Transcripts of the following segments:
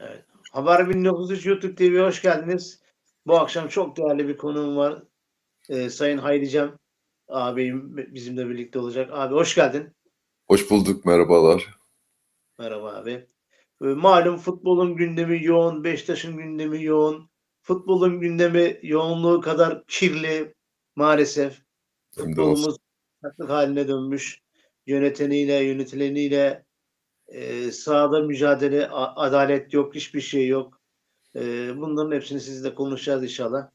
Evet. Haber 1903 YouTube TV'ye hoş geldiniz. Bu akşam çok değerli bir konuğum var. Sayın Hayri Cem ağabeyim bizimle birlikte olacak. Abi hoş geldin. Hoş bulduk, merhabalar. Merhaba abi. Malum futbolun gündemi yoğun, Beşiktaş'ın gündemi yoğun. Futbolun gündemi yoğunluğu kadar kirli maalesef. Futbolumuz taklit haline dönmüş. Yöneteniyle, yönetileniyle sahada mücadele, adalet yok, hiçbir şey yok. Bunların hepsini sizinle konuşacağız inşallah.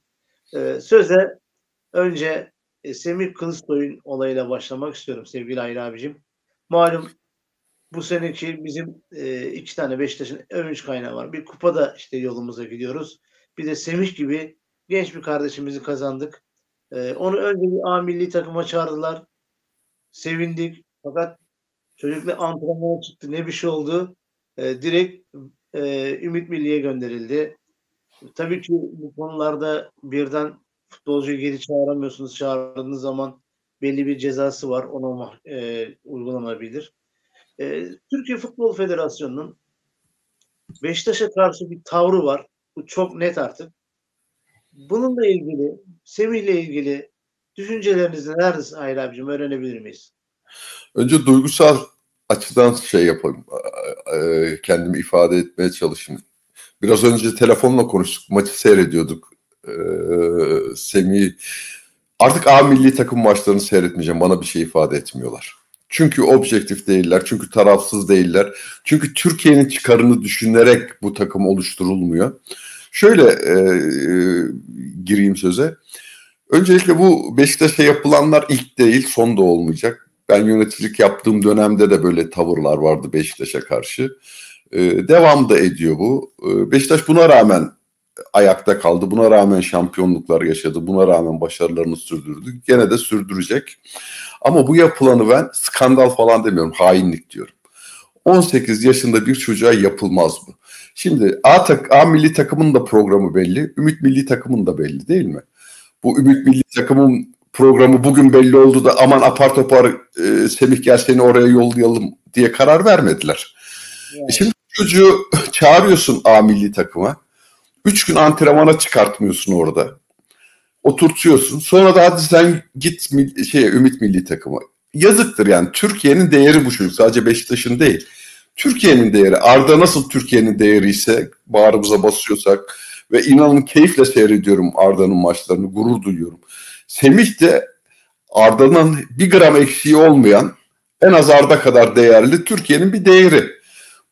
Söze önce Semih Kılıçsoy'un olayıyla başlamak istiyorum sevgili Hayri abicim. Malum bu seneki bizim iki tane Beşiktaş'ın övünç kaynağı var. Bir kupada işte yolumuza gidiyoruz. Bir de Semih gibi genç bir kardeşimizi kazandık. Onu önce bir A milli takıma çağırdılar. Sevindik. Fakat çocukla antrenmana çıktı. Ne bir şey oldu. Direkt Ümit Milli'ye gönderildi. Tabii ki bu konularda birden futbolcuyu geri çağıramıyorsunuz. Çağırdığınız zaman belli bir cezası var. Ona uygulanabilir. Türkiye Futbol Federasyonu'nun Beşiktaş'a karşı bir tavrı var. Bu çok net artık. Bununla ilgili, Semih'le ilgili düşünceleriniz neler Hayri abicim, öğrenebilir miyiz? Önce duygusal açıdan şey yapayım, kendimi ifade etmeye çalışayım. Biraz önce telefonla konuştuk, maçı seyrediyorduk. Semih, artık A milli takım maçlarını seyretmeyeceğim, bana bir şey ifade etmiyorlar. Çünkü objektif değiller, çünkü tarafsız değiller, çünkü Türkiye'nin çıkarını düşünerek bu takım oluşturulmuyor. Şöyle gireyim söze. Öncelikle bu Beşiktaş'a yapılanlar ilk değil, son da olmayacak. Ben yöneticilik yaptığım dönemde de böyle tavırlar vardı Beşiktaş'a karşı. Devam da ediyor bu. Beşiktaş buna rağmen ayakta kaldı. Buna rağmen şampiyonluklar yaşadı. Buna rağmen başarılarını sürdürdü. Gene de sürdürecek. Ama bu yapılanı ben skandal falan demiyorum. Hainlik diyorum. 18 yaşında bir çocuğa yapılmaz bu. Şimdi A milli takımın da programı belli. Ümit milli takımın da belli değil mi? Bu Ümit milli takımın programı bugün belli oldu da aman apar topar Semih gel seni oraya yollayalım diye karar vermediler. Evet. Şimdi çocuğu çağırıyorsun A milli takıma. 3 gün antrenmana çıkartmıyorsun orada. Oturtuyorsun. Sonra da hadi sen git Ümit milli takıma. Yazıktır yani. Türkiye'nin değeri bu çocuk. Sadece Beşiktaş'ın değil. Türkiye'nin değeri. Arda nasıl Türkiye'nin değeri ise bağrımıza basıyorsak ve inanın keyifle seyrediyorum Arda'nın maçlarını. Gurur duyuyorum. Semih de Arda'nın bir gram eksiği olmayan, en az Arda kadar değerli Türkiye'nin bir değeri.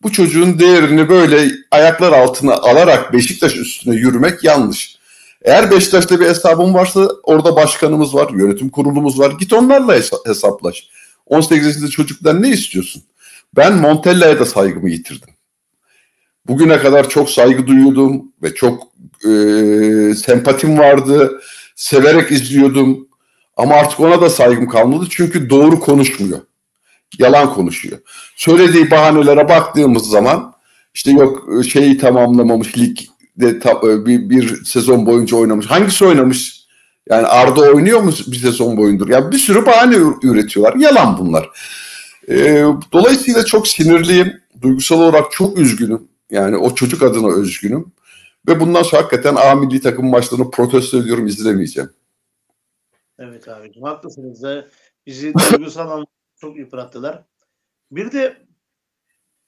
Bu çocuğun değerini böyle ayaklar altına alarak Beşiktaş üstüne yürümek yanlış. Eğer Beşiktaş'ta bir hesabın varsa orada başkanımız var, yönetim kurulumuz var. Git onlarla hesaplaş. 18 yaşında çocuklar ne istiyorsun? Ben Montella'ya da saygımı yitirdim. Bugüne kadar çok saygı duyuyordum ve çok sempatim vardı. Severek izliyordum. Ama artık ona da saygım kalmadı. Çünkü doğru konuşmuyor. Yalan konuşuyor. Söylediği bahanelere baktığımız zaman işte yok şeyi tamamlamamış, ligde bir sezon boyunca oynamış. Hangisi oynamış? Yani Arda oynuyor mu bir sezon boyundur? Yani bir sürü bahane üretiyorlar. Yalan bunlar. Dolayısıyla çok sinirliyim. Duygusal olarak çok üzgünüm. Yani o çocuk adına üzgünüm. Ve bundan sonra hakikaten A milli takım maçlarını protesto ediyorum, izlemeyeceğim. Evet abicim, haklısınız da bizi duygusal anlamda çok yıprattılar. Bir de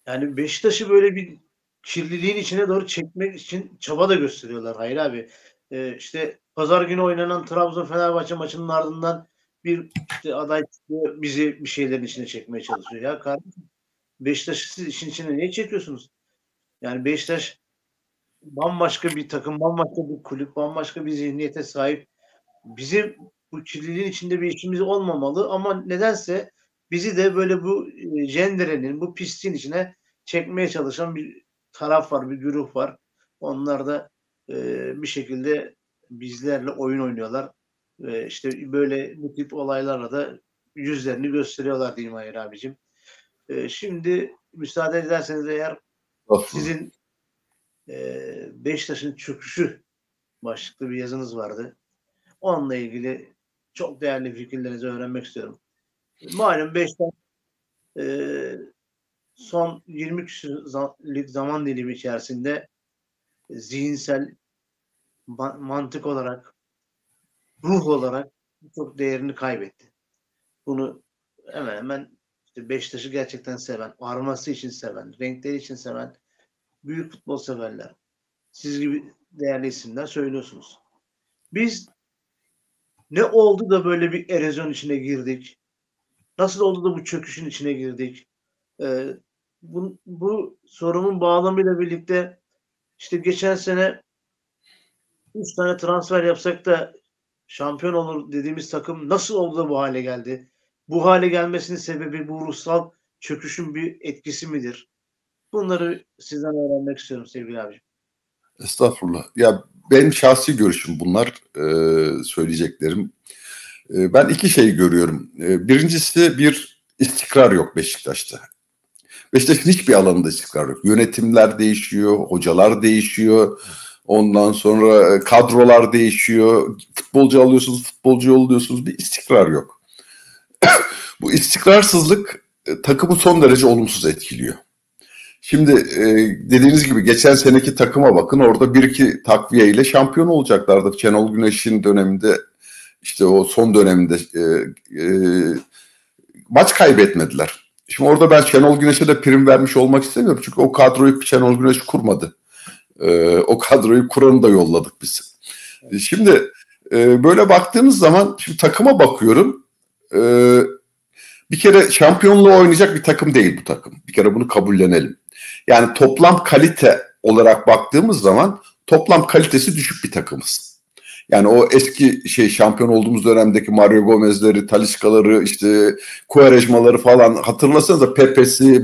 yani Beşiktaş'ı böyle bir kirliliğin içine doğru çekmek için çaba da gösteriyorlar Hayri abi. İşte pazar günü oynanan Trabzon-Fenerbahçe maçının ardından bir işte aday bizi bir şeylerin içine çekmeye çalışıyor. Ya kardeşim, Beşiktaş'ı siz işin içine niye çekiyorsunuz? Yani Beşiktaş bambaşka bir takım, bambaşka bir kulüp, bambaşka bir zihniyete sahip. Bizim bu kirliliğin içinde bir işimiz olmamalı ama nedense bizi de böyle bu cenderenin, bu pisliğin içine çekmeye çalışan bir taraf var, bir güruh var. Onlar da bir şekilde bizlerle oyun oynuyorlar. İşte böyle bu tip olaylarla da yüzlerini gösteriyorlar diyeyim Hayri abicim. Şimdi müsaade ederseniz eğer sizin Beşiktaş'ın çöküşü başlıklı bir yazınız vardı. Onunla ilgili çok değerli fikirlerinizi öğrenmek istiyorum. Malum Beşiktaş son 20 küsürlük zaman dilimi içerisinde zihinsel, mantık olarak, ruh olarak çok değerini kaybetti. Bunu hemen hemen işte Beşiktaş'ı gerçekten seven, arması için seven, renkleri için seven, büyük futbol severler, siz gibi değerli isimler söylüyorsunuz. Biz ne oldu da böyle bir erozyon içine girdik? Nasıl oldu da bu çöküşün içine girdik? Bu sorunun bağlamıyla birlikte işte geçen sene 3 tane transfer yapsak da şampiyon olur dediğimiz takım nasıl oldu da bu hale geldi? Bu hale gelmesinin sebebi bu ruhsal çöküşün bir etkisi midir? Bunları sizden öğrenmek istiyorum sevgili abicim. Estağfurullah. Ya benim şahsi görüşüm bunlar, söyleyeceklerim. Ben iki şey görüyorum. Birincisi, bir istikrar yok Beşiktaş'ta. Beşiktaş'ın hiçbir alanında istikrar yok. Yönetimler değişiyor, hocalar değişiyor. Ondan sonra kadrolar değişiyor. Futbolcu alıyorsunuz, futbolcu oluyorsunuz. Bir istikrar yok. Bu istikrarsızlık takımı son derece olumsuz etkiliyor. Şimdi dediğiniz gibi geçen seneki takıma bakın. Orada bir iki takviye ile şampiyon olacaklardı. Şenol Güneş'in döneminde, işte o son dönemde maç kaybetmediler. Şimdi orada ben Şenol Güneş'e de prim vermiş olmak istemiyorum. Çünkü o kadroyu Şenol Güneş kurmadı. O kadroyu kuranı da yolladık biz. Şimdi böyle baktığımız zaman, şimdi takıma bakıyorum. Bir kere şampiyonluğa oynayacak bir takım değil bu takım. Bir kere bunu kabullenelim. Yani toplam kalite olarak baktığımız zaman toplam kalitesi düşük bir takımız. Yani o eski şampiyon olduğumuz dönemdeki Mario Gomez'leri, Taliskaları, işte Kuarejmaları falan hatırlasanıza, Pepe'si,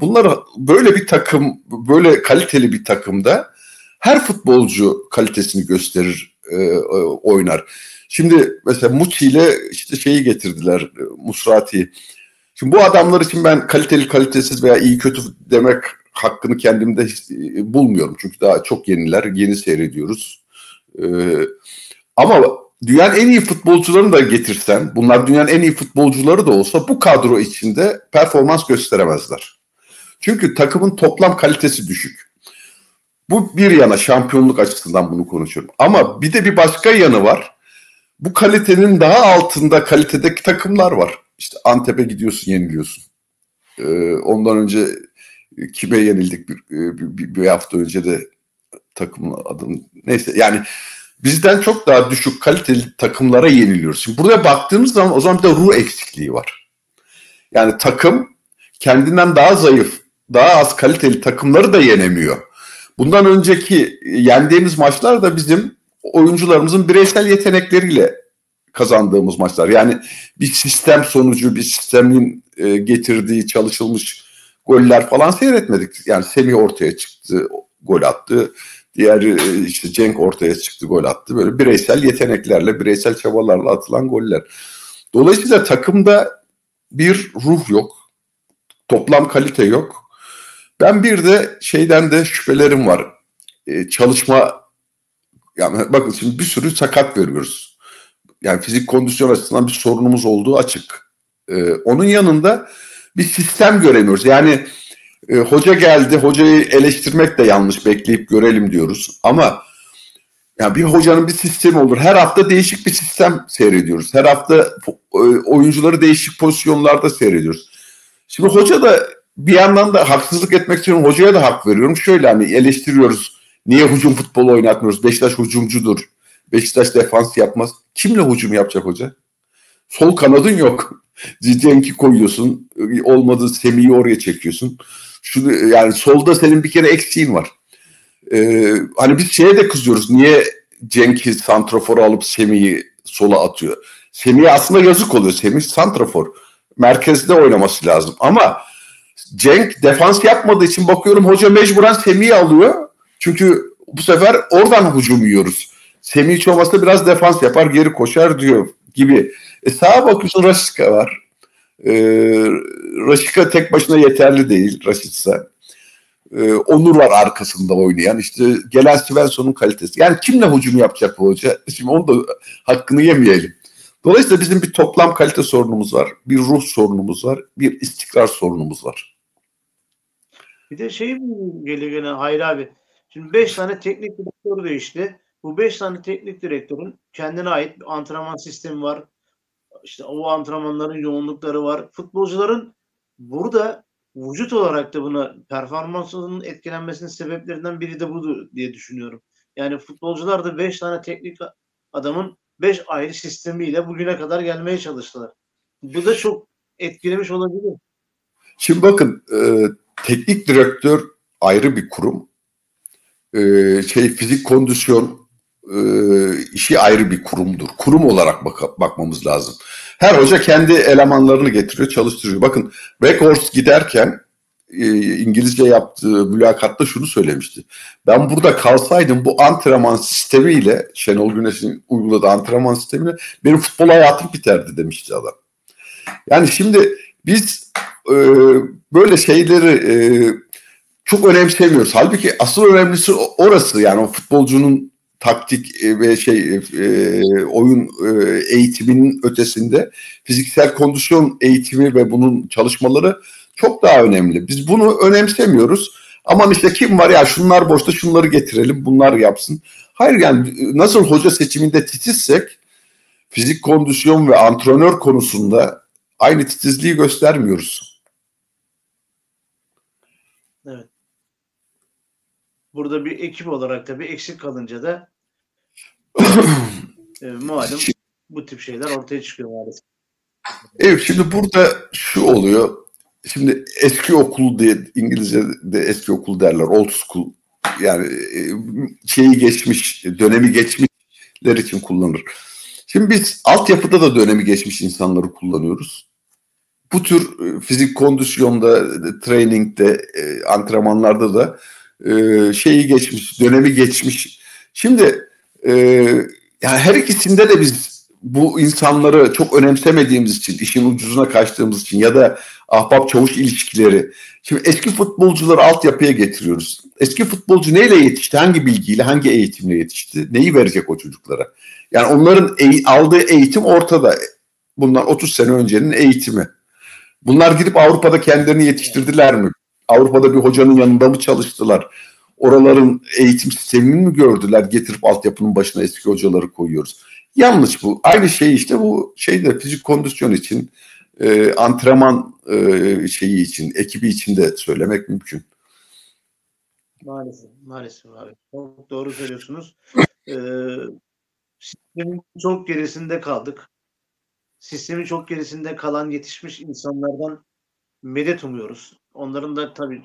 bunlar böyle bir takım, böyle kaliteli bir takımda her futbolcu kalitesini gösterir, oynar. Şimdi mesela Muçi ile işte getirdiler, Musrati'yi. Şimdi bu adamlar için ben kaliteli, kalitesiz veya iyi kötü demek hakkını kendimde bulmuyorum. Çünkü daha çok yeniler, yeni seyrediyoruz. Ama dünyanın en iyi futbolcularını da getirsen, bunlar dünyanın en iyi futbolcuları da olsa bu kadro içinde performans gösteremezler. Çünkü takımın toplam kalitesi düşük. Bu bir yana, şampiyonluk açısından bunu konuşuyorum. Ama bir de bir başka yanı var. Bu kalitenin daha altında kalitedeki takımlar var. İşte Antep'e gidiyorsun, yeniliyorsun. Ondan önce kime yenildik bir hafta önce de, takımın adını neyse, yani bizden çok daha düşük kaliteli takımlara yeniliyoruz. Şimdi buraya baktığımız zaman o zaman bir de ruh eksikliği var. Yani takım kendinden daha zayıf, daha az kaliteli takımları da yenemiyor. Bundan önceki yendiğimiz maçlar da bizim oyuncularımızın bireysel yetenekleriyle kazandığımız maçlar. Yani bir sistem sonucu, bir sistemin getirdiği çalışılmış goller falan seyretmedik. Yani Semih ortaya çıktı, gol attı. Diğer işte Cenk ortaya çıktı, gol attı. Böyle bireysel yeteneklerle, bireysel çabalarla atılan goller. Dolayısıyla takımda bir ruh yok. Toplam kalite yok. Ben bir de şeyden de şüphelerim var. Çalışma, yani bakın şimdi bir sürü sakat görüyoruz. Yani fizik kondisyon açısından bir sorunumuz olduğu açık. Onun yanında bir sistem göremiyoruz. Yani hoca geldi, hocayı eleştirmek de yanlış, bekleyip görelim diyoruz. Ama yani bir hocanın bir sistemi olur. Her hafta değişik bir sistem seyrediyoruz. Her hafta oyuncuları değişik pozisyonlarda seyrediyoruz. Şimdi hoca da bir yandan da haksızlık etmek için hocaya da hak veriyorum. Şöyle, hani eleştiriyoruz. Niye hücum futbolu oynatmıyoruz? Beşiktaş hücumcudur. Beşiktaş defans yapmaz. Kimle hücum yapacak hoca? Sol kanadın yok. Cenk'i koyuyorsun. Olmadı Semih'i oraya çekiyorsun. Şunu, yani solda senin bir kere eksiğin var. Hani biz de kızıyoruz. Niye Cenk'i santrafor alıp Semih'i sola atıyor? Semih'e aslında yazık oluyor. Semih santrafor. Merkezde oynaması lazım. Ama Cenk defans yapmadığı için bakıyorum hoca mecburen Semih'i alıyor. Çünkü bu sefer oradan hücum yiyoruz. Semih hiç olmazsa biraz defans yapar, geri koşar diyor gibi. Sağa bakıyorsun, Raşika var. Raşika tek başına yeterli değil, Raşitsa. Onur var arkasında oynayan. İşte gelen Svensson'un kalitesi. Yani kimle hücum yapacak bu hoca? Şimdi onu da hakkını yemeyelim. Dolayısıyla bizim bir toplam kalite sorunumuz var. Bir ruh sorunumuz var. Bir istikrar sorunumuz var. Bir de şey geliyor gene Hayri abi. Şimdi 5 tane teknik direktör değişti. Bu 5 tane teknik direktörün kendine ait bir antrenman sistemi var. İşte o antrenmanların yoğunlukları var. Futbolcuların burada vücut olarak da buna performansının etkilenmesinin sebeplerinden biri de budur diye düşünüyorum. Yani futbolcular da 5 tane teknik adamın 5 ayrı sistemiyle bugüne kadar gelmeye çalıştılar. Bu da çok etkilemiş olabilir. Şimdi bakın teknik direktör ayrı bir kurum. Fizik kondisyon işi ayrı bir kurumdur. Kurum olarak bakmamız lazım. Her hoca kendi elemanlarını getiriyor, çalıştırıyor. Bakın Weghorst giderken İngilizce yaptığı mülakatta şunu söylemişti. Ben burada kalsaydım bu antrenman sistemiyle, Şenol Güneş'in uyguladığı antrenman sistemiyle benim futbol hayatım biterdi demişti adam. Yani şimdi biz böyle şeyleri çok önemsemiyoruz. Halbuki asıl önemlisi orası, yani o futbolcunun taktik ve oyun eğitiminin ötesinde fiziksel kondisyon eğitimi ve bunun çalışmaları çok daha önemli. Biz bunu önemsemiyoruz. Aman işte kim var ya, şunlar boşta, şunları getirelim, bunlar yapsın. Hayır, yani nasıl hoca seçiminde titizsek fizik kondisyon ve antrenör konusunda aynı titizliği göstermiyoruz. Evet. Burada bir ekip olarak da bir eksik kalınca da malum bu tip şeyler ortaya çıkıyor maalesef. Evet, şimdi burada şu oluyor. Şimdi eski okul diye, İngilizce'de eski okul derler, old school, yani dönemi geçmişler için kullanılır. Şimdi biz altyapıda da dönemi geçmiş insanları kullanıyoruz. Bu tür fizik kondisyonda, training'de, antrenmanlarda da dönemi geçmiş. Şimdi yani her ikisinde de biz bu insanları çok önemsemediğimiz için, işin ucuzuna kaçtığımız için ya da ahbap çavuş ilişkileri. Şimdi eski futbolcuları altyapıya getiriyoruz. Eski futbolcu neyle yetişti? Hangi bilgiyle, hangi eğitimle yetişti? Neyi verecek o çocuklara? Yani onların aldığı eğitim ortada. Bunlar 30 sene öncenin eğitimi. Bunlar gidip Avrupa'da kendilerini yetiştirdiler mi? Avrupa'da bir hocanın yanında mı çalıştılar? Oraların eğitim sistemini mi gördüler? Getirip altyapının başına eski hocaları koyuyoruz. Yanlış bu. Aynı şey işte bu şeyde fizik kondisyon için, antrenman için, ekibi için de söylemek mümkün. Maalesef, maalesef abi. Çok doğru söylüyorsunuz. Sistemin çok gerisinde kaldık. Sistemin çok gerisinde kalan yetişmiş insanlardan medet umuyoruz. Onların da tabii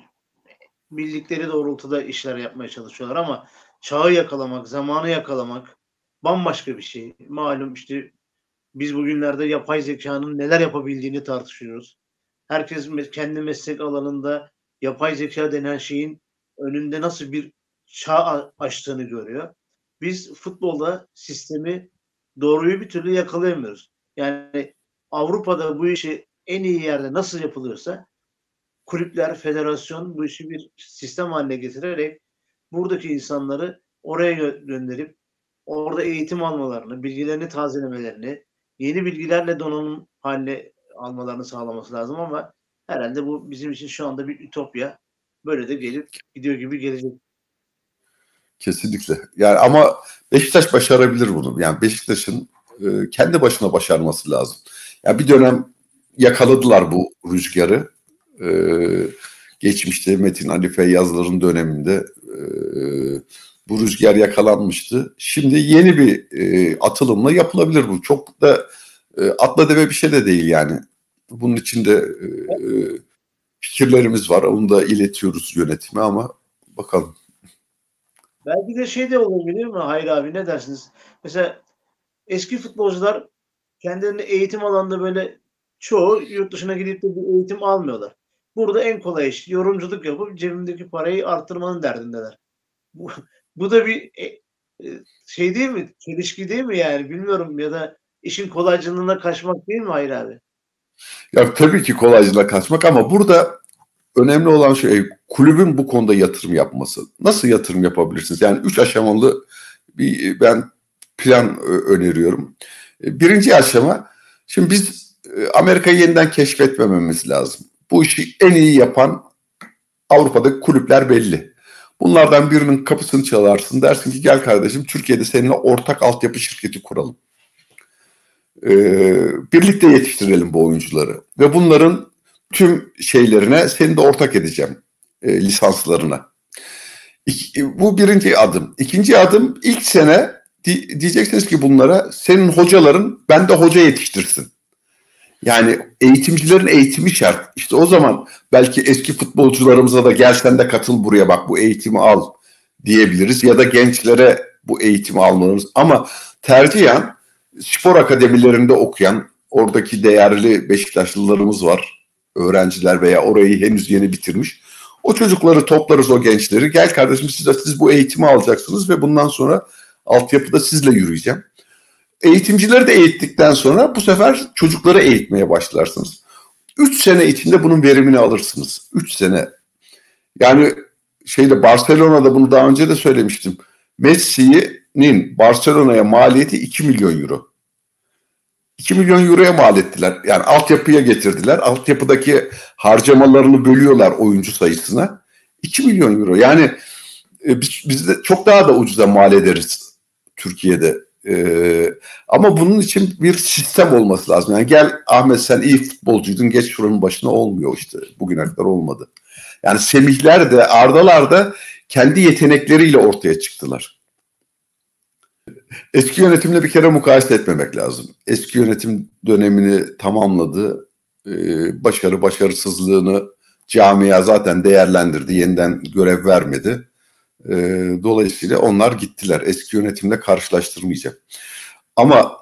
bildikleri doğrultuda işler yapmaya çalışıyorlar ama çağı yakalamak, zamanı yakalamak bambaşka bir şey. Malum işte biz bugünlerde yapay zekanın neler yapabildiğini tartışıyoruz. Herkes kendi meslek alanında yapay zeka denen şeyin önünde nasıl bir çağ açtığını görüyor. Biz futbolda sistemi, doğruyu bir türlü yakalayamıyoruz. Yani Avrupa'da bu işi en iyi yerde nasıl yapılıyorsa kulüpler, federasyon bu işi bir sistem haline getirerek buradaki insanları oraya gönderip orada eğitim almalarını, bilgilerini tazelemelerini, yeni bilgilerle donanım haline almalarını sağlaması lazım ama herhalde bu bizim için şu anda bir ütopya. Böyle de gelip gidiyor gibi gelecek. Kesinlikle. Yani ama Beşiktaş başarabilir bunu. Yani Beşiktaş'ın kendi başına başarması lazım. Yani bir dönem yakaladılar bu rüzgarı. Geçmişte Metin Ali Feyyazlar'ın döneminde bu rüzgar yakalanmıştı. Şimdi yeni bir atılımla yapılabilir bu. Çok da atla deve bir şey de değil yani. Bunun için de fikirlerimiz var. Onu da iletiyoruz yönetime ama bakalım. Belki de şey de olabilir mi Hayri abi, ne dersiniz? Mesela eski futbolcular kendilerini eğitim alanında böyle çoğu yurt dışına gidip de bir eğitim almıyorlar. Burada en kolay iş yorumculuk yapıp cebimdeki parayı arttırmanın derdindeler. Bu da bir şey değil mi? Çelişki değil mi yani? Bilmiyorum, ya da işin kolaycılığına kaçmak değil mi Hayri abi? Ya tabii ki kolaycılığına kaçmak ama burada önemli olan şey kulübün bu konuda yatırım yapması. Nasıl yatırım yapabilirsiniz? Yani 3 aşamalı bir ben plan öneriyorum. Birinci aşama, şimdi biz Amerika'yı yeniden keşfetmememiz lazım. Bu işi en iyi yapan Avrupa'daki kulüpler belli. Bunlardan birinin kapısını çalarsın, dersin ki gel kardeşim Türkiye'de seninle ortak altyapı şirketi kuralım. Birlikte yetiştirelim bu oyuncuları ve bunların tüm şeylerine seni de ortak edeceğim, lisanslarına. Bu birinci adım. İkinci adım, ilk sene diyeceksiniz ki bunlara senin hocaların bende hoca yetiştirsin. Yani eğitimcilerin eğitimi şart. İşte o zaman belki eski futbolcularımıza da gel sen de katıl buraya bak bu eğitimi al diyebiliriz. Ya da gençlere bu eğitimi almalıyız. Ama tercihen spor akademilerinde okuyan oradaki değerli Beşiktaşlılarımız var. Öğrenciler veya orayı henüz yeni bitirmiş. O çocukları toplarız, o gençleri. Gel kardeşim siz bu eğitimi alacaksınız ve bundan sonra altyapıda sizle yürüyeceğim. Eğitimcileri de eğittikten sonra bu sefer çocukları eğitmeye başlarsınız. 3 sene içinde bunun verimini alırsınız. 3 sene. Yani Barcelona'da bunu daha önce de söylemiştim. Messi'nin Barcelona'ya maliyeti 2 milyon euro. 2 milyon euroya mal ettiler. Yani altyapıya getirdiler. Altyapıdaki harcamalarını bölüyorlar oyuncu sayısına. 2 milyon euro. Yani biz de çok daha da ucuza mal ederiz Türkiye'de. Ama bunun için bir sistem olması lazım. Yani gel Ahmet sen iyi futbolcuydun, geç şuranın başına, olmuyor işte. Bugüne kadar olmadı. Yani Semihler de Ardalar da kendi yetenekleriyle ortaya çıktılar. Eski yönetimle bir kere mukayese etmemek lazım. Eski yönetim dönemini tamamladı. Başarı başarısızlığını camia zaten değerlendirdi. Yeniden görev vermedi. Dolayısıyla onlar gittiler. Eski yönetimle karşılaştırmayacağım. Ama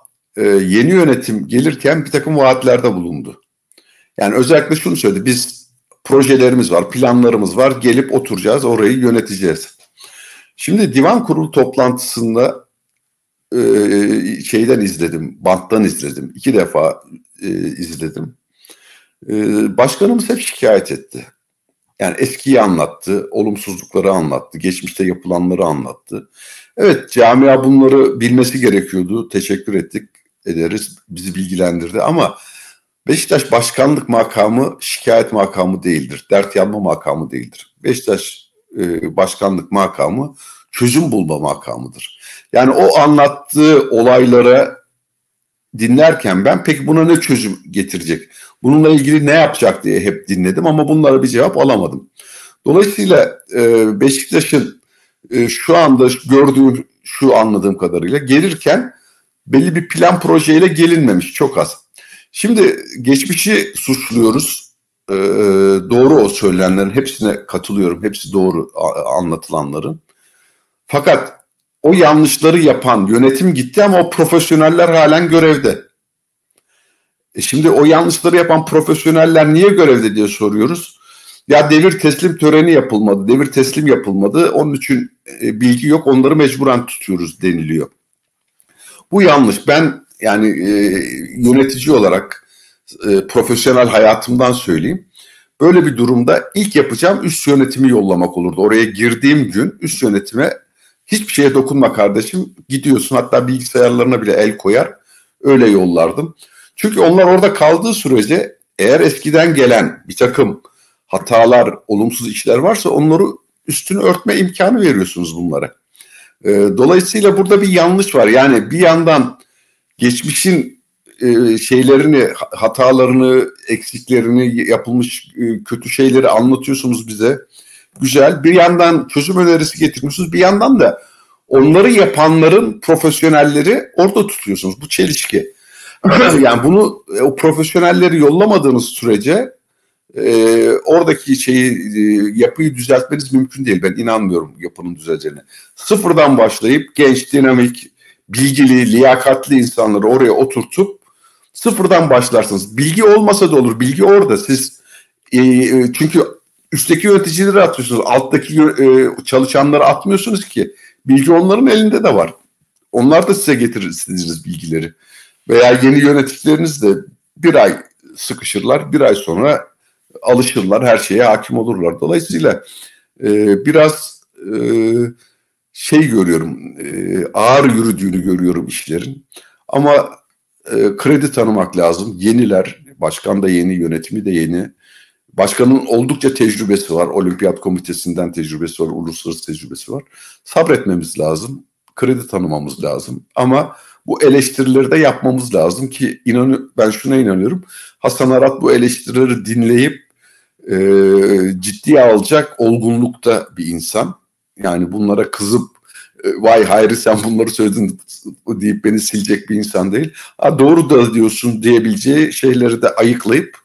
yeni yönetim gelirken bir takım vaatlerde bulundu. Yani özellikle şunu söyledi. Biz projelerimiz var, planlarımız var. Gelip oturacağız, orayı yöneteceğiz. Şimdi Divan Kurulu toplantısında şeyden izledim, banttan izledim. 2 defa izledim. Başkanımız hep şikayet etti. Yani eskiyi anlattı, olumsuzlukları anlattı, geçmişte yapılanları anlattı. Evet, camia bunları bilmesi gerekiyordu. Teşekkür ederiz, bizi bilgilendirdi ama Beşiktaş başkanlık makamı şikayet makamı değildir, dert yanma makamı değildir. Beşiktaş başkanlık makamı çözüm bulma makamıdır. Yani o anlattığı olaylara dinlerken ben peki buna ne çözüm getirecek, bununla ilgili ne yapacak diye hep dinledim ama bunlara bir cevap alamadım. Dolayısıyla Beşiktaş'ın şu anda gördüğüm, şu anladığım kadarıyla gelirken belli bir plan projeyle gelinmemiş, çok az. Şimdi geçmişi suçluyoruz. Doğru, o söylenenlerin hepsine katılıyorum. Hepsi doğru anlatılanların. Fakat o yanlışları yapan yönetim gitti ama o profesyoneller halen görevde. Şimdi o yanlışları yapan profesyoneller niye görevde diye soruyoruz. Ya devir teslim töreni yapılmadı, devir teslim yapılmadı. Onun için bilgi yok, onları mecburen tutuyoruz deniliyor. Bu yanlış. Ben yani yönetici olarak profesyonel hayatımdan söyleyeyim. Böyle bir durumda ilk yapacağım üst yönetimi yollamak olurdu. Oraya girdiğim gün üst yönetime hiçbir şeye dokunma kardeşim, gidiyorsun, hatta bilgisayarlarına bile el koyar, öyle yollardım. Çünkü onlar orada kaldığı sürece eğer eskiden gelen bir takım hatalar, olumsuz işler varsa onları üstünü örtme imkanı veriyorsunuz bunlara. Dolayısıyla burada bir yanlış var. Yani bir yandan geçmişin şeylerini, hatalarını, eksiklerini, yapılmış kötü şeyleri anlatıyorsunuz bize. Güzel. Bir yandan çözüm önerisi getirmişsiniz. Bir yandan da onları yapanların profesyonelleri orada tutuyorsunuz. Bu çelişki. Yani bunu o profesyonelleri yollamadığınız sürece oradaki yapıyı düzeltmeniz mümkün değil. Ben inanmıyorum yapının düzeleceğine. Sıfırdan başlayıp genç, dinamik, bilgili, liyakatli insanları oraya oturtup sıfırdan başlarsınız. Bilgi olmasa da olur. Bilgi orada. Siz çünkü üstteki yöneticileri atıyorsunuz. Alttaki çalışanları atmıyorsunuz ki. Bilgi onların elinde de var. Onlar da size getirirsiniz bilgileri. Veya yeni yöneticileriniz de bir ay sıkışırlar. Bir ay sonra alışırlar. Her şeye hakim olurlar. Dolayısıyla biraz görüyorum. Ağır yürüdüğünü görüyorum işlerin. Ama kredi tanımak lazım. Yeniler, başkan da yeni, yönetimi de yeni. Başkanın oldukça tecrübesi var. Olimpiyat komitesinden tecrübesi var, uluslararası tecrübesi var. Sabretmemiz lazım, kredi tanımamız lazım. Ama bu eleştirileri de yapmamız lazım ki ben şuna inanıyorum. Hasan Arat bu eleştirileri dinleyip ciddiye alacak olgunlukta bir insan. Yani bunlara kızıp vay Hayri sen bunları söyledin deyip beni silecek bir insan değil. Ha, doğru da diyorsun diyebileceği şeyleri de ayıklayıp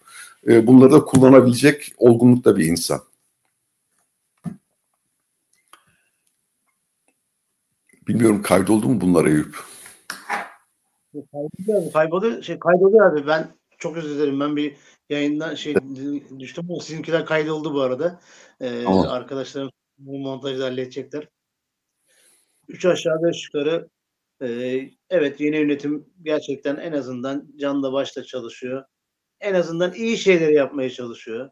bunları da kullanabilecek olgunlukta bir insan. Bilmiyorum kaydoldu mu bunlara Eyüp? Kaydoldu abi. Ben çok özür dilerim. Ben bir yayından düştüm. Sizinkiler kaydoldu bu arada. Tamam. Arkadaşlarım bu montajı halledecekler. 3 aşağı 5 yukarı. Evet, yeni yönetim gerçekten en azından canla başla çalışıyor. En azından iyi şeyleri yapmaya çalışıyor.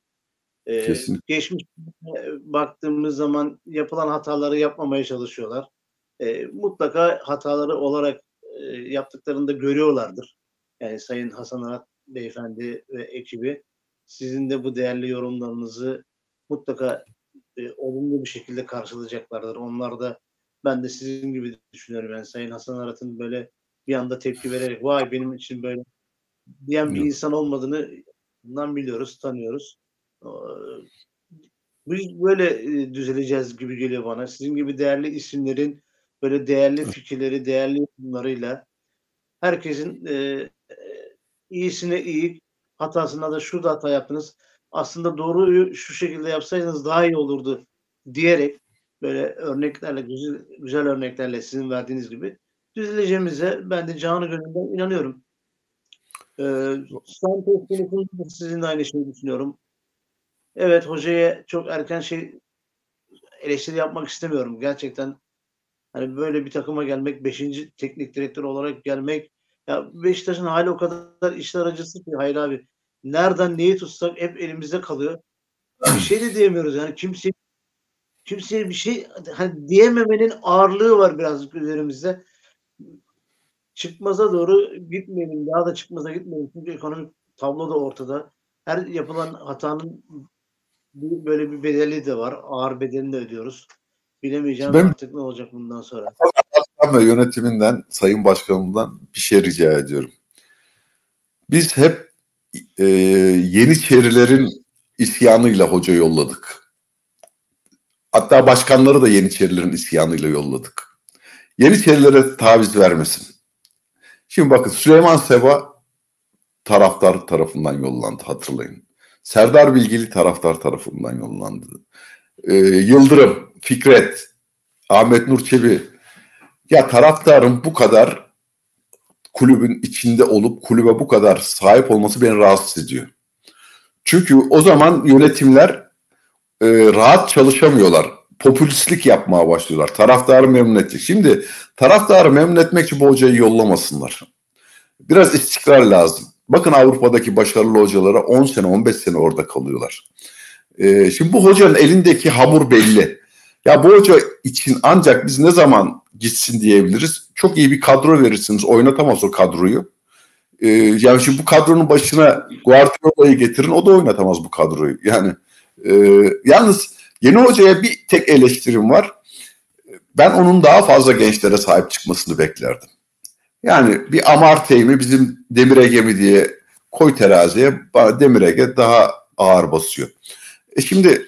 Geçmiş baktığımız zaman yapılan hataları yapmamaya çalışıyorlar. Mutlaka hataları olarak yaptıklarını da görüyorlardır. Yani Sayın Hasan Arat Beyefendi ve ekibi, sizin de bu değerli yorumlarınızı mutlaka olumlu bir şekilde karşılayacaklardır. Onlar da, ben de sizin gibi düşünüyorum. Yani Sayın Hasan Arat'ın böyle bir anda tepki vererek vay benim için böyle diyen bir insan olmadığını bundan biliyoruz, tanıyoruz. Biz böyle düzeleceğiz gibi geliyor bana. Sizin gibi değerli isimlerin böyle değerli fikirleri, değerli yorumlarıyla herkesin iyisine iyi, hatasına da şurada hata yaptınız, aslında doğruyu şu şekilde yapsaydınız daha iyi olurdu diyerek böyle örneklerle, güzel örneklerle sizin verdiğiniz gibi düzeleceğimize ben de canı gönülden inanıyorum. Sizin de aynı şeyi düşünüyorum. Evet, hocaya çok erken eleştiri yapmak istemiyorum. Gerçekten hani böyle bir takıma gelmek, 5. teknik direktör olarak gelmek, ya Beşiktaş'ın hali o kadar işler acısı ki Hayri abi. Nereden neyi tutsak hep elimizde kalıyor. Bir şey de diyemiyoruz yani, kimseye bir şey hani diyememenin ağırlığı var birazcık üzerimizde. Çıkmaza doğru gitmeyelim, daha da çıkmaza gitmeyelim. Çünkü ekonomik tablo da ortada. Her yapılan hatanın böyle bir bedeli de var. Ağır bedelini de ödüyoruz. Bilemeyeceğim artık ne olacak bundan sonra. Başkan ve yönetiminden, Sayın Başkanımdan bir şey rica ediyorum. Biz hep Yeniçerilerin isyanıyla hoca yolladık. Hatta başkanları da Yeniçerilerin isyanıyla yolladık. Yeniçerilere taviz vermesin. Şimdi bakın, Süleyman Seba taraftar tarafından yollandı, hatırlayın. Serdar Bilgili taraftar tarafından yollandı. Yıldırım, Fikret, Ahmet Nur Çebi. Ya taraftarın bu kadar kulübün içinde olup kulübe bu kadar sahip olması beni rahatsız ediyor. Çünkü o zaman yönetimler rahat çalışamıyorlar. Popülistlik yapmaya başlıyorlar. Taraftarı memnun edecek. Şimdi taraftarı memnun etmek için bu hocayı yollamasınlar. Biraz istikrar lazım. Bakın Avrupa'daki başarılı hocalara 10 sene 15 sene orada kalıyorlar. Şimdi bu hocanın elindeki hamur belli. Ya bu hoca için ancak biz ne zaman gitsin diyebiliriz? Çok iyi bir kadro verirsiniz. Oynatamaz o kadroyu. Yani şimdi bu kadronun başına Guardiola'yı getirin. O da oynatamaz bu kadroyu. Yani yalnız yeni hocaya bir tek eleştirim var. Ben onun daha fazla gençlere sahip çıkmasını beklerdim. Yani bir Amartey'mi bizim Demirege mi diye koy teraziye, Demirege daha ağır basıyor. Şimdi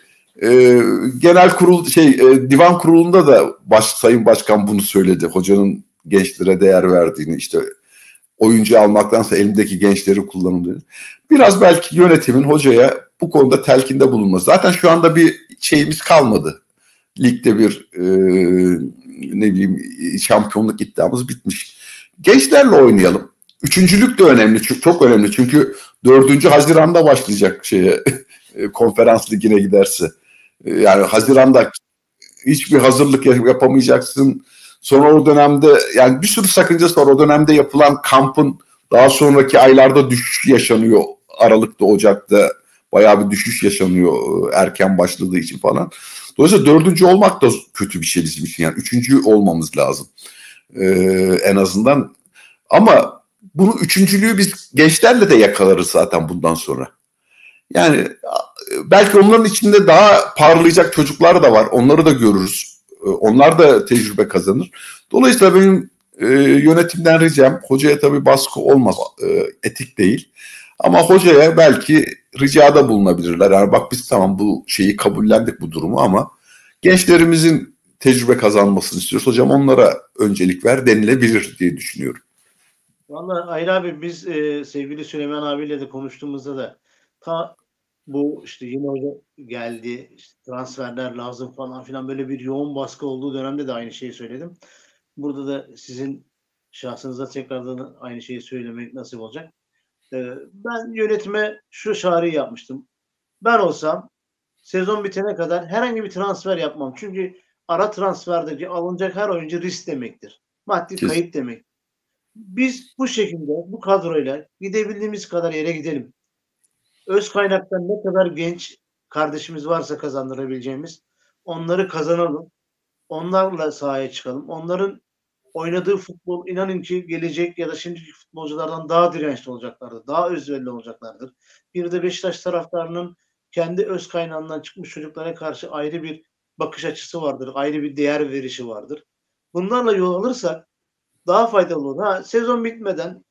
genel kurul Divan Kurulu'nda da Sayın Başkan bunu söyledi. Hocanın gençlere değer verdiğini, işte oyuncu almaktansa elimdeki gençleri kullanın. Biraz belki yönetimin hocaya bu konuda telkinde bulunması. Zaten şu anda bir şeyimiz kalmadı. Ligde bir ne bileyim şampiyonluk iddiamız bitmiş. Gençlerle oynayalım. Üçüncülük de önemli. Çok önemli. Çünkü 4. Haziran'da başlayacak Konferans Ligi'ne giderse. Yani Haziran'da hiçbir hazırlık yapamayacaksın. Sonra o dönemde yani bir sürü sakınca sonra o dönemde yapılan kampın daha sonraki aylarda düşüş yaşanıyor. Aralık'ta, Ocak'ta bayağı bir düşüş yaşanıyor erken başladığı için falan. Dolayısıyla 4. olmak da kötü bir şey bizim için. Yani 3. olmamız lazım. En azından. Ama Bunu üçüncülüğü biz gençlerle de yakalarız zaten bundan sonra. Yani belki onların içinde daha parlayacak çocuklar da var. Onları da görürüz. Onlar da tecrübe kazanır. Dolayısıyla benim yönetimden ricam, hocaya tabii baskı olmaz, etik değil. Ama hocaya belki ricada bulunabilirler. Yani bak biz tamam bu şeyi kabullendik, bu durumu, ama gençlerimizin tecrübe kazanmasını istiyoruz. Hocam onlara öncelik ver denilebilir diye düşünüyorum. Vallahi Hayri abi biz sevgili Süleyman abiyle de konuştuğumuzda da ta bu işte yine hoca geldi, işte transferler lazım falan filan, böyle bir yoğun baskı olduğu dönemde de aynı şeyi söyledim. Burada da sizin şahsınıza tekrardan aynı şeyi söylemek nasip olacak. Ben yönetime şu çağrıyı yapmıştım. Ben olsam sezon bitene kadar herhangi bir transfer yapmam. Çünkü ara transferdeki alınacak her oyuncu risk demektir. Maddi kayıp demek. Biz bu şekilde, bu kadroyla gidebildiğimiz kadar yere gidelim. Öz kaynaktan ne kadar genç kardeşimiz varsa kazandırabileceğimiz, onları kazanalım. Onlarla sahaya çıkalım. Onların oynadığı futbol, inanın ki gelecek ya da şimdiki futbolculardan daha dirençli olacaklardır. Daha özverili olacaklardır. Bir de Beşiktaş taraftarının kendi öz kaynağından çıkmış çocuklara karşı ayrı bir bakış açısı vardır. Ayrı bir değer verişi vardır. Bunlarla yol alırsak daha faydalı olur. Ha, sezon bitmeden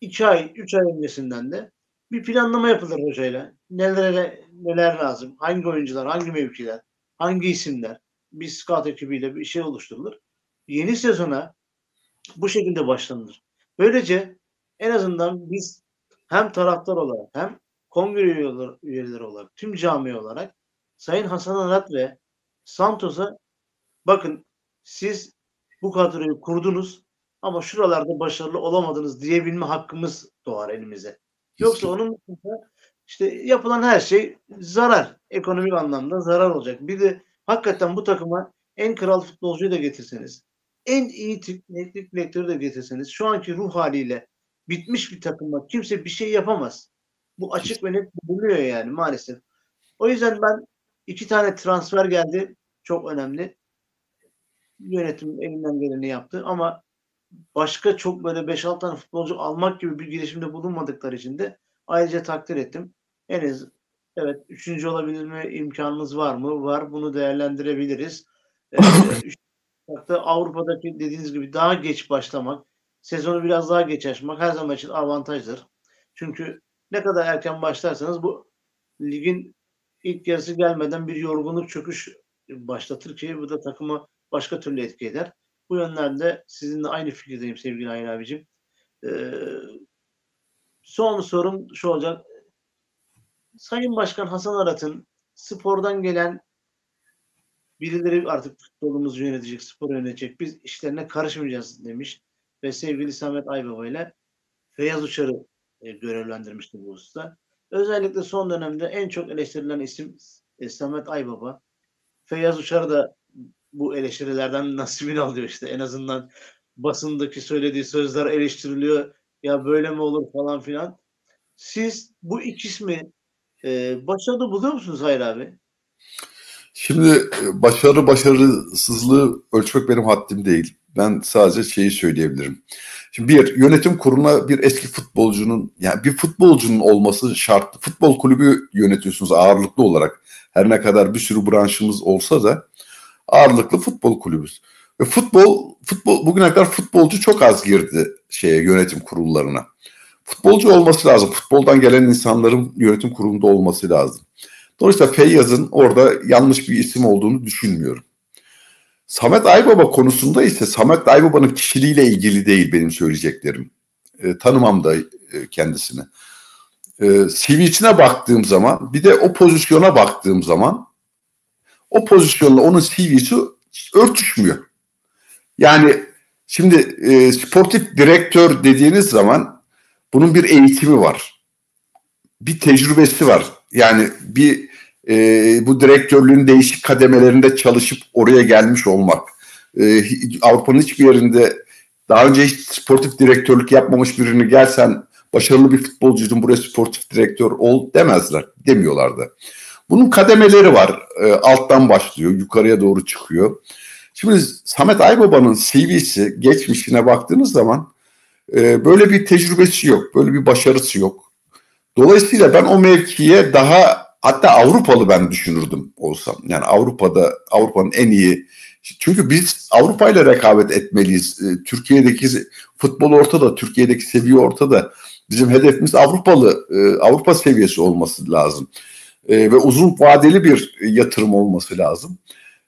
2 ay, 3 ay öncesinden de bir planlama yapılır hocayla. Neler lazım? Hangi oyuncular, hangi mevkiler, hangi isimler? Bir scout ekibiyle bir şey oluşturulur. Yeni sezona bu şekilde başlanılır. Böylece en azından biz hem taraftar olarak hem kongre üyeleri olarak, tüm cami olarak Sayın Hasan Arat ve Santos'a bakın siz bu kadroyu kurdunuz ama şuralarda başarılı olamadınız diyebilme hakkımız doğar elimize. Yoksa onun dışında işte yapılan her şey zarar. Ekonomik anlamda zarar olacak. Bir de hakikaten bu takıma en kral futbolcuyu da getirseniz, en iyi teknik direktörü de getirseniz, şu anki ruh haliyle bitmiş bir takıma kimse bir şey yapamaz. Bu açık ve net bulunuyor yani maalesef. O yüzden ben 2 tane transfer geldi. Çok önemli. Yönetim elinden geleni yaptı ama başka çok böyle 5-6 tane futbolcu almak gibi bir girişimde bulunmadıkları için de ayrıca takdir ettim. En az evet 3. olabilir mi? İmkanımız var mı? Var. Bunu değerlendirebiliriz. Avrupa'daki dediğiniz gibi daha geç başlamak, sezonu biraz daha geç açmak her zaman için avantajdır. Çünkü ne kadar erken başlarsanız bu ligin ilk yarısı gelmeden bir yorgunluk çöküş başlatır ki bu da takıma başka türlü etki eder. Bu yönlerde sizinle aynı fikirdeyim sevgili Hayri abicim. Son sorum şu olacak. Sayın Başkan Hasan Arat'ın spordan gelen birileri artık futbolumuzu yönetecek, spor yönetecek, biz işlerine karışmayacağız demiş ve sevgili Samet Aybaba ile Feyyaz Uçar'ı görevlendirmişti bu hususta. Özellikle son dönemde en çok eleştirilen isim Samet Aybaba. Feyyaz Uçar da bu eleştirilerden nasibini alıyor işte. En azından basındaki söylediği sözler eleştiriliyor. Ya böyle mi olur falan filan. Siz bu ikisini başarılı buluyor musunuz Hayri abi? Şimdi başarı başarısızlığı ölçmek benim haddim değil. Ben sadece şeyi söyleyebilirim. Şimdi bir yönetim kuruluna bir eski futbolcunun, yani bir futbolcunun olması şart. Futbol kulübü yönetiyorsunuz ağırlıklı olarak. Her ne kadar bir sürü branşımız olsa da ağırlıklı futbol kulübüz. Ve futbol bugüne kadar futbolcu çok az girdi yönetim kurullarına. Futbolcu olması lazım. Futboldan gelen insanların yönetim kurulunda olması lazım. Dolayısıyla Feyyaz'ın orada yanlış bir isim olduğunu düşünmüyorum. Samet Aybaba konusunda ise Samet Aybaba'nın kişiliğiyle ilgili değil benim söyleyeceklerim. Tanımam da kendisini. CV'sine baktığım zaman, bir de o pozisyona baktığım zaman o pozisyonla onun CV'si örtüşmüyor. Yani şimdi sportif direktör dediğiniz zaman bunun bir eğitimi var. Bir tecrübesi var. Yani bir bu direktörlüğün değişik kademelerinde çalışıp oraya gelmiş olmak. Avrupa'nın hiçbir yerinde daha önce hiç sportif direktörlük yapmamış birini gelsen başarılı bir futbolcuydun buraya sportif direktör ol demezler. Demiyorlardı. Bunun kademeleri var. Alttan başlıyor. Yukarıya doğru çıkıyor. Şimdi Samet Aybaba'nın CV'si geçmişine baktığınız zaman Böyle bir tecrübesi yok. Böyle bir başarısı yok. Dolayısıyla ben o mevkiye daha, hatta Avrupalı ben düşünürdüm olsam. Yani Avrupa'da, Avrupa'nın en iyi. Çünkü biz Avrupa ile rekabet etmeliyiz. Türkiye'deki futbol ortada, Türkiye'deki seviye ortada. Bizim hedefimiz Avrupalı, Avrupa seviyesi olması lazım. Ve uzun vadeli bir yatırım olması lazım.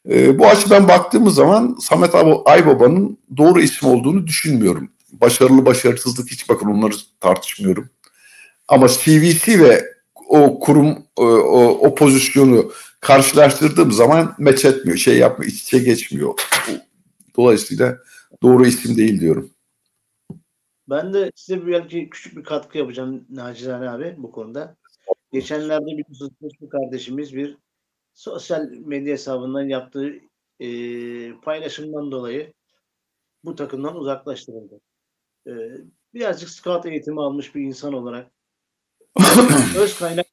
Bu açıdan baktığımız zaman Samet Aybaba'nın doğru isim olduğunu düşünmüyorum. Başarılı, başarısızlık, hiç bakın onları tartışmıyorum. Ama CVC ve o kurum, o pozisyonu karşılaştırdığım zaman meç etmiyor, şey yapmıyor, iç içe geçmiyor. Dolayısıyla doğru isim değil diyorum. Ben de size belki küçük bir katkı yapacağım nacizane abi bu konuda. Geçenlerde bir kardeşimiz bir sosyal medya hesabından yaptığı paylaşımdan dolayı bu takımdan uzaklaştırıldı. Birazcık scout eğitimi almış bir insan olarak öz kaynak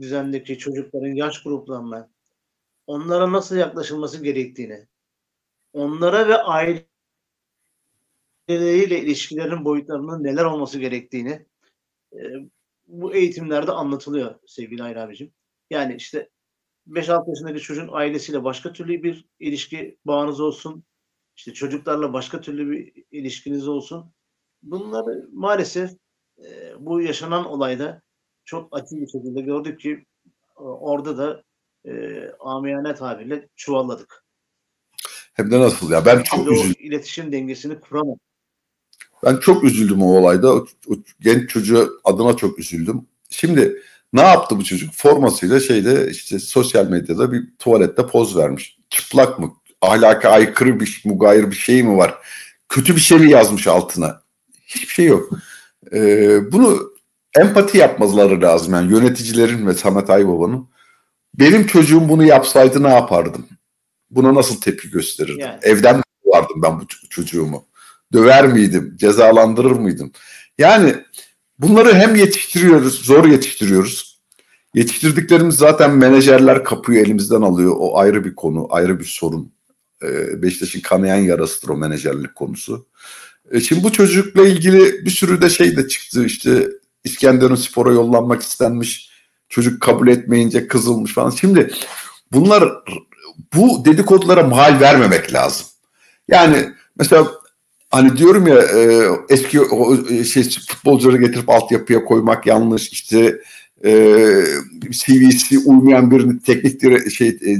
düzendeki çocukların yaş gruplarına, onlara nasıl yaklaşılması gerektiğini, onlara ve aileleriyle ilişkilerin boyutlarının neler olması gerektiğini bu eğitimlerde anlatılıyor sevgili Hayri abicim. Yani işte 5-6 yaşındaki çocuğun ailesiyle başka türlü bir ilişki bağınız olsun, işte çocuklarla başka türlü bir ilişkiniz olsun. Bunları maalesef bu yaşanan olayda çok açık bir şekilde gördük ki orada da amiyane tabirle çuvalladık. Hem de nasıl ya, ben çok üzüldüm. İletişim dengesini kuramadım. Ben çok üzüldüm o olayda. O genç çocuğu adına çok üzüldüm. Şimdi ne yaptı bu çocuk? Formasıyla şeyde işte sosyal medyada bir tuvalette poz vermiş. Çıplak mı? Ahlaka aykırı bir, mugayir bir şey mi var? Kötü bir şey mi yazmış altına? Hiçbir şey yok. Bunu empati yapmaları lazım. Yani yöneticilerin ve Samet Aybaba'nın. Benim çocuğum bunu yapsaydı ne yapardım? Buna nasıl tepki gösterirdim? Yani. Evden mi kovardım ben bu çocuğumu? Döver miydim? Cezalandırır mıydım? Yani bunları hem yetiştiriyoruz, zor yetiştiriyoruz. Yetiştirdiklerimiz zaten menajerler kapıyı elimizden alıyor. O ayrı bir konu, ayrı bir sorun. Beşiktaş'ın kanayan yarasıdır o menajerlik konusu. Şimdi bu çocukla ilgili bir sürü de şey de çıktı. İşte İskenderun Spor'a yollanmak istenmiş. Çocuk kabul etmeyince kızılmış falan. Şimdi bunlar, bu dedikodulara mahal vermemek lazım. Yani mesela hani diyorum ya eski futbolcuları getirip altyapıya koymak yanlış. İşte CVC uymayan bir teknik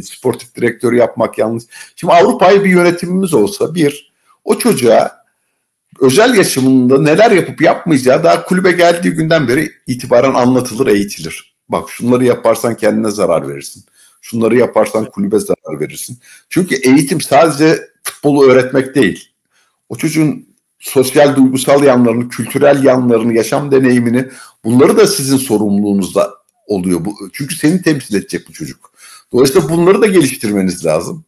sportif direktörü yapmak yanlış. Şimdi Avrupa'yı bir yönetimimiz olsa bir, o çocuğa özel yaşamında neler yapıp yapmayacağı daha kulübe geldiği günden beri itibaren anlatılır, eğitilir. Bak şunları yaparsan kendine zarar verirsin. Şunları yaparsan kulübe zarar verirsin. Çünkü eğitim sadece futbolu öğretmek değil. O çocuğun sosyal duygusal yanlarını, kültürel yanlarını, yaşam deneyimini, bunları da sizin sorumluluğunuzda oluyor. Çünkü seni temsil edecek bu çocuk. Dolayısıyla bunları da geliştirmeniz lazım.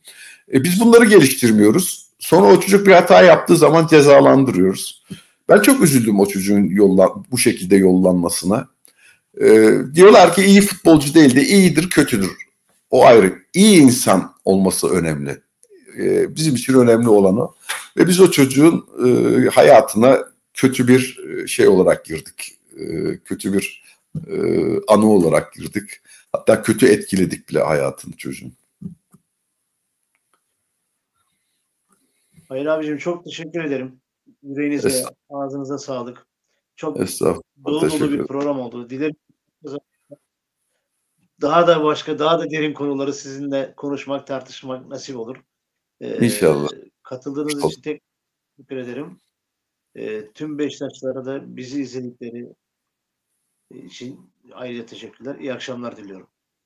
Biz bunları geliştirmiyoruz. Sonra o çocuk bir hata yaptığı zaman cezalandırıyoruz. Ben çok üzüldüm o çocuğun bu şekilde yollanmasına. Diyorlar ki iyi futbolcu değil de iyidir, kötüdür. O ayrı. İyi insan olması önemli. Bizim için önemli olan o. Ve biz o çocuğun hayatına kötü bir şey olarak girdik. Kötü bir anı olarak girdik. Hatta kötü etkiledik bile hayatını çocuğun. Hayır abicim çok teşekkür ederim. Yüreğinize, ağzınıza sağlık. Çok dolu bir program oldu. Dilerim daha da başka, daha da derin konuları sizinle konuşmak, tartışmak nasip olur. İnşallah. Katıldığınız için teşekkür ederim. Tüm Beşiktaşlara da bizi izledikleri için ayrıca teşekkürler. İyi akşamlar diliyorum.